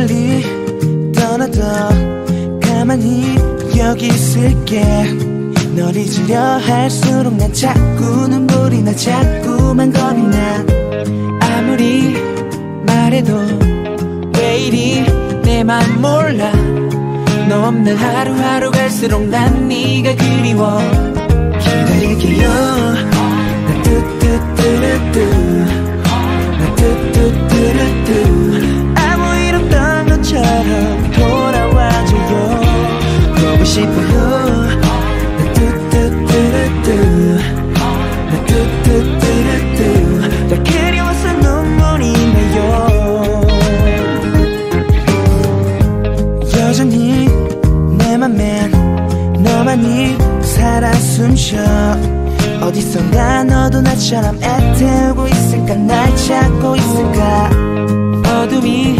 멀리 떠나도 가만히 여기 있을게. 널 잊으려 할수록 난 자꾸 눈물이 나, 자꾸만 겁이 나. 아무리 말해도 왜 이리 내 맘 몰라. 너 없는 하루하루 갈수록 난 네가 그리워. 기다릴게요. 나 뚜뚜뚜루뚜, 나 뚜뚜뚜루뚜. 아무 일 없던 것처럼 돌아와줘요. 보고 싶어요. 나 뚜뚜뚜루뚜, 나 뚜뚜뚜루뚜. 나 그리워서 눈물이 나요. 여전히 내 맘엔 너만이 살아 숨쉬어. 어디선가 너도 나처럼 애태우고 있을까, 날 찾고 있을까. 어둠이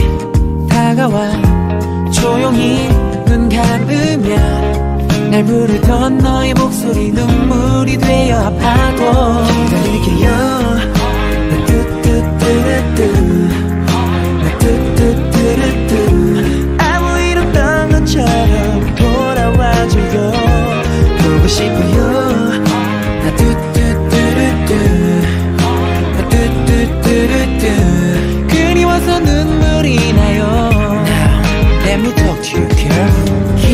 다가와 조용히 눈 감으면 날 부르던 너의 목소리 눈물이 되어 아파도 기다릴게요. 나 뚜뚜뚜루뚜, 나 뚜뚜뚜루뚜. 아무 일 없던 것처럼 돌아와줘요. 보고 싶어요. 나 뚜뚜뚜루뚜, 나 뚜뚜뚜루뚜. 그리워서 눈물이 나요. Now, let me talk to you, girl. 긴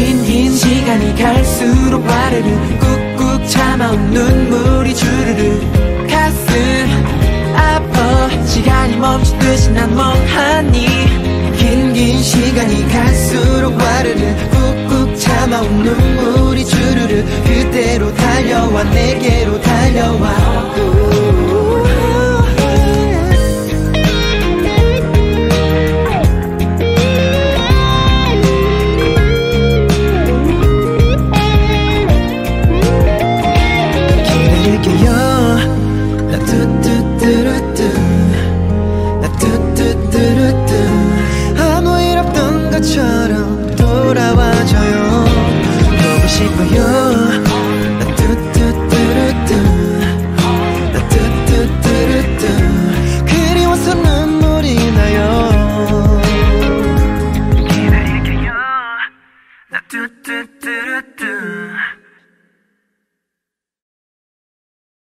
시간이 갈수록 빠르르 꾹꾹 참아온 눈물이 주르르. 가슴 아파. 시간이 멈추듯이 난 멍하니. 긴 시간이 갈수록 빠르르 꾹꾹 참아온 눈물이 주르르. 그대로 달려와, 내게로 달려와. 기다릴게요. 나 뚜뚜뚜루뚜, 나 뚜뚜뚜루뚜. 처럼 돌아와줘요. 보고 싶어요. 나 뚜뚜뚜루뚜, 나 뚜뚜뚜루뚜. 그리워서 눈물이 나요. 기다릴게요. 나 뚜뚜.